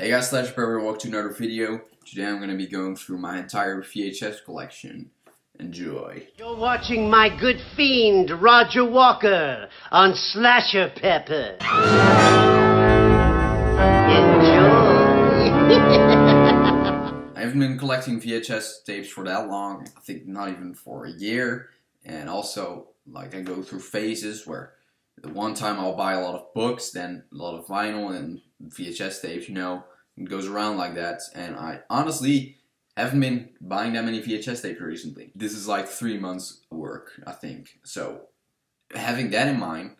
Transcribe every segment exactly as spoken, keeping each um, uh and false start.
Hey guys, Slasher Pepper, and welcome to another video. Today I'm going to be going through my entire V H S collection. Enjoy. You're watching my good fiend, Roger Walker, on Slasher Pepper. Enjoy. I haven't been collecting V H S tapes for that long, I think not even for a year. And also, like, I go through phases where the one time I'll buy a lot of books, then a lot of vinyl and V H S tapes, you know. It goes around like that, and I honestly haven't been buying that many V H S tapes recently. This is like three months work, I think. So, having that in mind,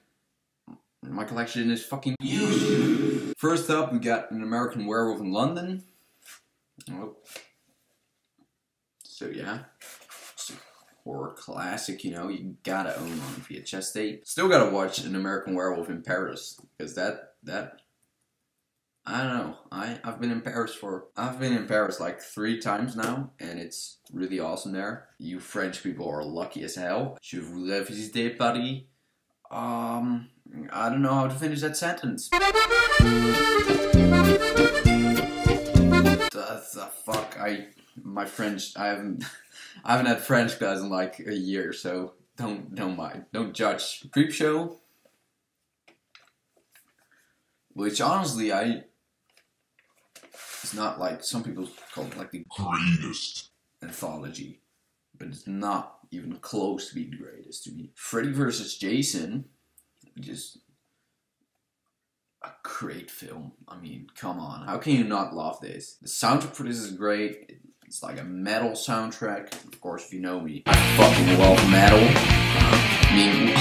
my collection is fucking huge. First up, we got An American Werewolf in London. Oh. So yeah, it's a horror classic, you know, you gotta own on V H S tape. Still gotta watch An American Werewolf in Paris, because that, that... I don't know. I, I've been in Paris for... I've been in Paris like three times now, and it's really awesome there. You French people are lucky as hell. Je voulais visiter Paris. Um, I don't know how to finish that sentence. The fuck, I... My French... I haven't... I haven't had French class in like a year, so don't, don't mind. Don't judge. Creepshow. Which, honestly, I... It's not like, some people call it like the greatest anthology, but it's not even close to being the greatest to me. Freddy versus. Jason, just a great film. I mean, come on, how can you not love this? The soundtrack for this is great. It's like a metal soundtrack. Of course, if you know me, I fucking love metal. I mean,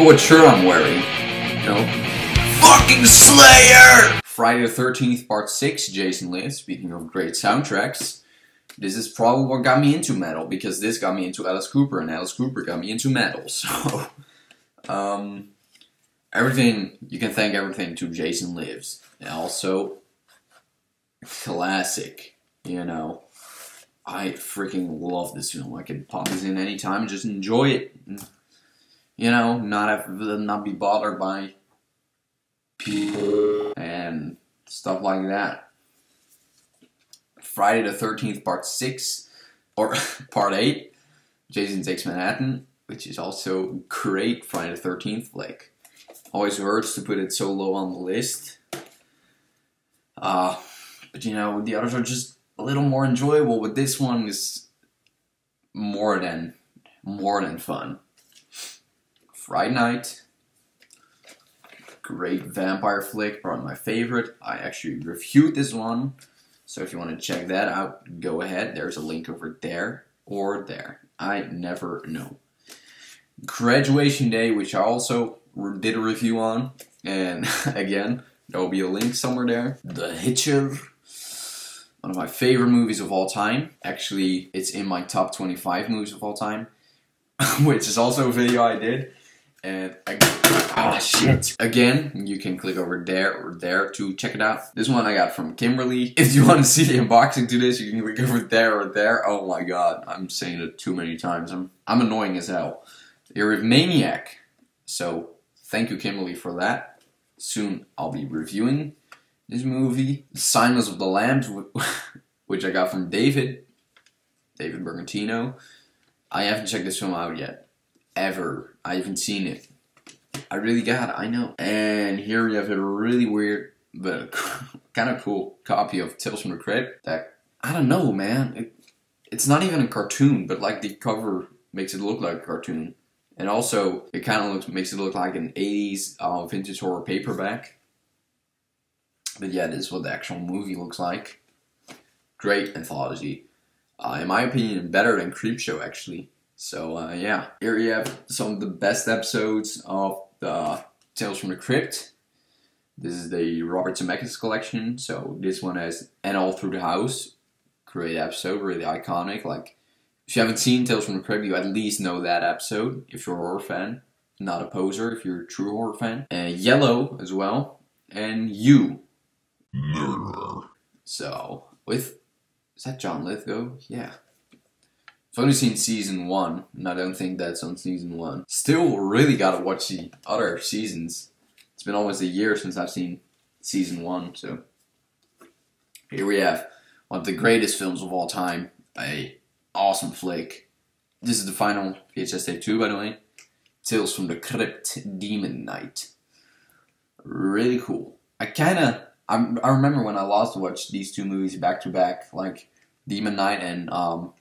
look what shirt I'm wearing, you know? Fucking Slayer! Friday the thirteenth part six, Jason Lives. Speaking of great soundtracks, this is probably what got me into metal, because this got me into Alice Cooper, and Alice Cooper got me into metal, so... um, everything, you can thank everything to Jason Lives. And also, classic, you know. I freaking love this film. I can pop this in any time and just enjoy it. You know, not have, not be bothered by... people and stuff like that. Friday the thirteenth part six, or part eight, Jason Takes Manhattan, which is also great. Friday the thirteenth, like, always hurts to put it so low on the list. Uh, but you know, the others are just a little more enjoyable, but this one is more than, more than fun. Friday Night. Great vampire flick, probably my favorite. I actually reviewed this one, so if you want to check that out, go ahead. There's a link over there or there. I never know. Graduation Day, which I also did a review on, and again, there will be a link somewhere there. The Hitcher, one of my favorite movies of all time. Actually, it's in my top twenty-five movies of all time, which is also a video I did. And again, oh shit. Again, you can click over there or there to check it out. This one I got from Kimberly. If you want to see the unboxing to this, you can click over there or there. Oh my god, I'm saying it too many times. I'm I'm annoying as hell. Here with Maniac. So thank you, Kimberly, for that. Soon I'll be reviewing this movie. Silence of the Lambs, which I got from David. David Bergantino. I haven't checked this film out yet. Ever. I haven't seen it. I really got it, I know. And here we have a really weird, but kind of cool copy of Tales from the Crypt. That, I don't know, man. It, it's not even a cartoon, but like the cover makes it look like a cartoon. And also, it kind of looks makes it look like an eighties uh, vintage horror paperback. But yeah, this is what the actual movie looks like. Great anthology. Uh, in my opinion, better than Creepshow, actually. So uh, yeah, here you have some of the best episodes of the Tales from the Crypt. This is the Robert Zemeckis collection, so this one has And All Through the House. Great episode, really iconic. Like, if you haven't seen Tales from the Crypt, you at least know that episode, if you're a horror fan. Not a poser, if you're a true horror fan. And Yellow as well. And You. So, with... Is that John Lithgow? Yeah. I've only seen season one, and I don't think that's on season one. Still really gotta watch the other seasons. It's been almost a year since I've seen season one, so here we have one of the greatest films of all time, a awesome flick. This is the final V H S tape two, by the way. Tales from the Crypt, Demon Knight. Really cool. I kind of, I remember when I last watched these two movies back to back, like Demon Knight and um,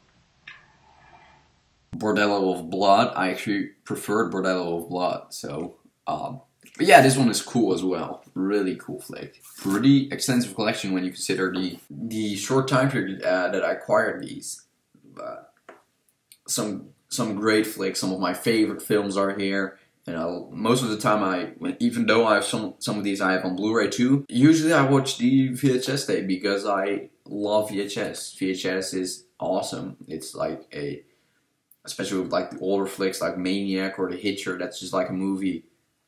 Bordello of Blood. I actually preferred Bordello of Blood, so... Um, but yeah, this one is cool as well. Really cool flick. Pretty extensive collection when you consider the the short time period uh, that I acquired these. But some some great flicks. Some of my favorite films are here, and I'll, most of the time I, even though I have some some of these I have on Blu-ray too. Usually I watch the V H S tape because I love V H S. V H S is awesome. It's like a, especially with like the older flicks like Maniac or The Hitcher. That's just like a movie.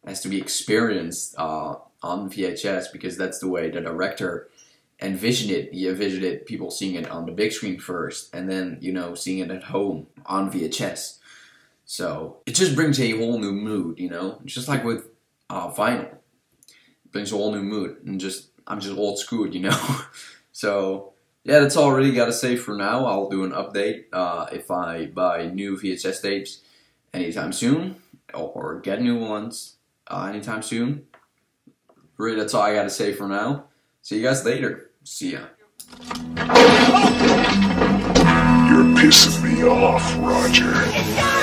Has to be experienced uh, on V H S because that's the way the director envisioned it. He envisioned it, people seeing it on the big screen first and then, you know, seeing it at home on V H S. So it just brings a whole new mood, you know? It's just like with uh, vinyl. It brings a whole new mood and just, I'm just old school, you know? So yeah, that's all I really gotta say for now. I'll do an update uh, if I buy new V H S tapes anytime soon or get new ones. Uh, anytime soon. Really, that's all I gotta say for now. See you guys later. See ya. You're pissing me off, Roger.